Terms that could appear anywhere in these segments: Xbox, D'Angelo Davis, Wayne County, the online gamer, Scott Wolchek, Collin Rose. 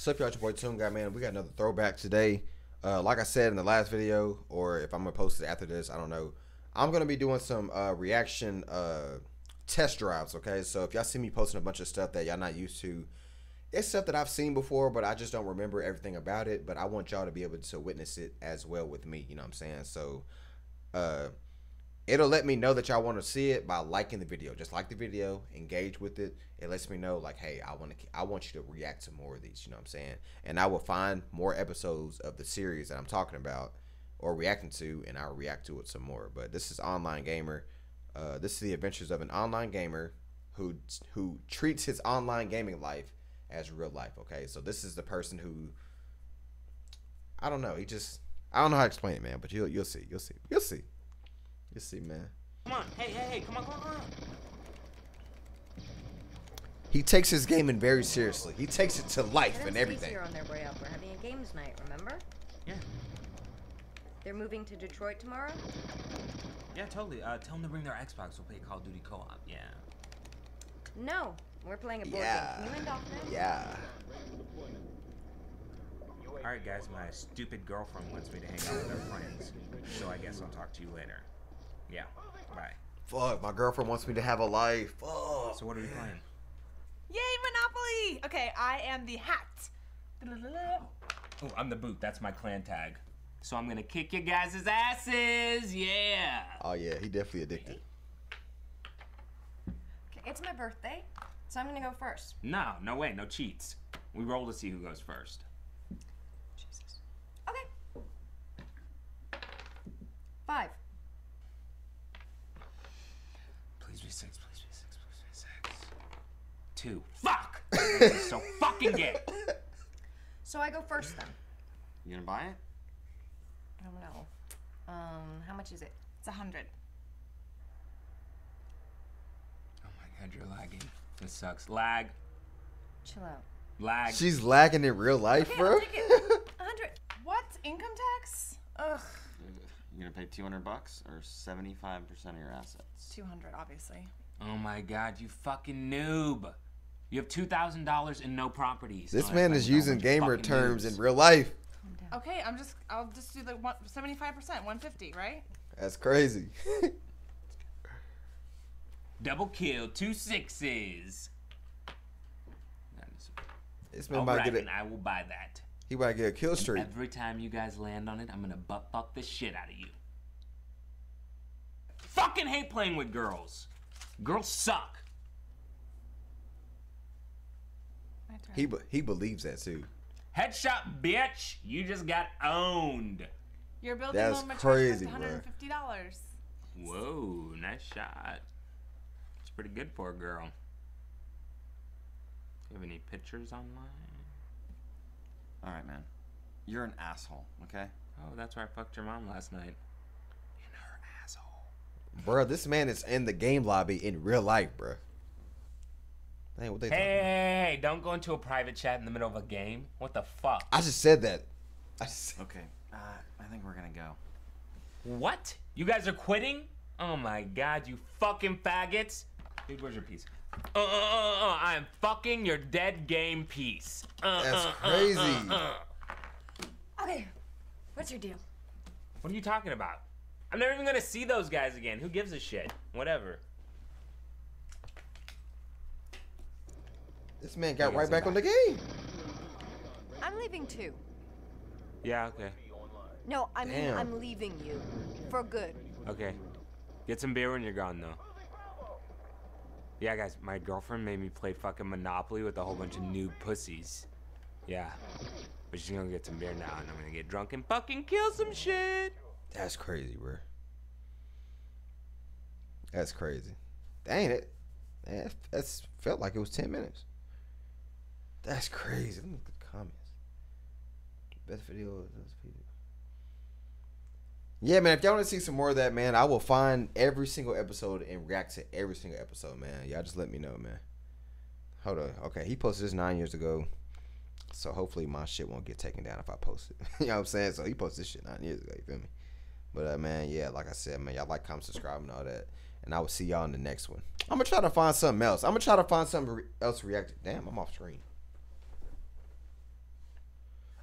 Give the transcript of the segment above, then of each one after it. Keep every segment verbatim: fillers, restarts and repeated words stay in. What's up, y'all? It's your boy Toon Guy, man. We got another throwback today. Uh, like I said in the last video, or if I'm gonna post it after this, I don't know. I'm gonna be doing some uh, reaction uh, test drives. Okay, so if y'all see me posting a bunch of stuff that y'all not used to, it's stuff that I've seen before, but I just don't remember everything about it. But I want y'all to be able to witness it as well with me. You know what I'm saying? So uh, it'll let me know that y'all want to see it by liking the video. Just like the video, engage with it. It lets me know, like, hey, I want to, I want you to react to more of these. You know what I'm saying? And I will find more episodes of the series that I'm talking about or reacting to, and I'll react to it some more. But this is Online Gamer. Uh, this is the adventures of an online gamer who who treats his online gaming life as real life. Okay, so this is the person who, I don't know. He just, I don't know how to explain it, man. But you'll you'll see, you'll see, you'll see. You see, man. Come on, hey, hey, hey, come on, come on, come on. He takes his gaming very seriously. He takes it to life and, and everything. On their way up. We're having a games night, remember? Yeah. They're moving to Detroit tomorrow? Yeah, totally. Uh, tell them to bring their Xbox. We'll play Call of Duty co-op. Yeah. No, we're playing a board yeah. game. Can you end off now? Yeah. All right, guys, my stupid girlfriend wants me to hang out with her friends, so I guess I'll talk to you later. Yeah. Bye. Fuck, my girlfriend wants me to have a life. Fuck. So what are we playing? Yay, Monopoly! Okay, I am the hat. Oh, I'm the boot. That's my clan tag. So I'm gonna kick you guys' asses. Yeah. Oh yeah, he definitely addicted. Okay, it's my birthday, so I'm gonna go first. No, no way, no cheats. We roll to see who goes first. Jesus. Okay. Five. Please be six, please be six, please be six. Two. Fuck! So fucking gay. So I go first then. You gonna buy it? I don't know. Um, how much is it? It's a hundred. Oh my god, you're lagging. This sucks. Lag. Chill out. Lag. She's lagging in real life, okay, bro. A hundred. What? Income tax? Ugh. You're gonna pay two hundred bucks or seventy-five percent of your assets? two hundred, obviously. Oh my god, you fucking noob. You have two thousand dollars and no properties. This oh, man is using gamer terms noobs. in real life. Okay, I'm just, I'll just do the one, seventy-five percent, one fifty, right? That's crazy. Double kill, two sixes. This man might get it. I will buy that. He might get a kill streak. Every time you guys land on it, I'm gonna butt fuck the shit out of you. Fucking hate playing with girls. Girls suck. He be he believes that too. Headshot, bitch. You just got owned. Your building loan maturity is one hundred fifty dollars. Whoa, nice shot. It's pretty good for a girl. Do you have any pictures online? All right, man. You're an asshole, okay? Oh, that's where I fucked your mom last night. In her asshole. Bro, this man is in the game lobby in real life, bro. Dang, what they hey, talking about? Hey, don't go into a private chat in the middle of a game. What the fuck? I just said that. I just... Okay, uh, I think we're gonna go. What? You guys are quitting? Oh my god, you fucking faggots. Dude, where's your piece? Uh, uh, uh, uh, I'm fucking your dead game piece. Uh, That's uh, crazy. Uh, uh, uh. Okay, what's your deal? What are you talking about? I'm never even gonna see those guys again. Who gives a shit? Whatever. This man got right back on the game. I'm leaving too. Yeah, okay. No, I mean, Damn. I'm leaving you. For good. Okay. Get some beer when you're gone, though. Yeah, guys, my girlfriend made me play fucking Monopoly with a whole bunch of new pussies. Yeah. But she's gonna get some beer now, and I'm gonna get drunk and fucking kill some shit. That's crazy, bro. That's crazy. Dang it. That that's, felt like it was ten minutes. That's crazy. Let me look at the comments. Best video of those people. Yeah, man, if y'all want to see some more of that, man, I will find every single episode and react to every single episode, man. Y'all just let me know, man. Hold on. Okay, he posted this nine years ago, so hopefully my shit won't get taken down if I post it. You know what I'm saying? So he posted this shit nine years ago, you feel me? But, uh, man, yeah, like I said, man, y'all like, comment, subscribe, and all that. And I will see y'all in the next one. I'm going to try to find something else. I'm going to try to find something else to react to. Damn, I'm off screen.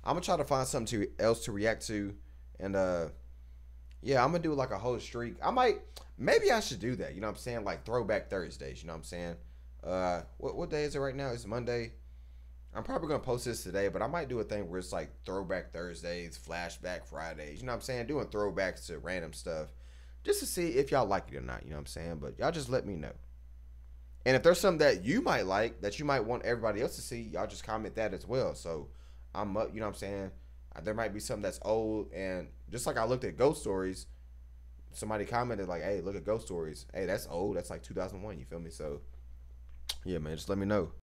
I'm gonna try to find something to, else to react to, and uh, yeah, I'm gonna do like a whole streak. I might, maybe I should do that. You know what I'm saying? Like Throwback Thursdays. You know what I'm saying? Uh, what what day is it right now? It's Monday. I'm probably gonna post this today, but I might do a thing where it's like Throwback Thursdays, Flashback Fridays. You know what I'm saying? Doing throwbacks to random stuff, just to see if y'all like it or not. You know what I'm saying? But y'all just let me know. And if there's something that you might like, that you might want everybody else to see, y'all just comment that as well. So I'm up, you know what I'm saying? There might be something that's old, and just like I looked at Ghost Stories, somebody commented like, hey, look at Ghost Stories. Hey, that's old. That's like two thousand one, you feel me? So yeah, man, just let me know.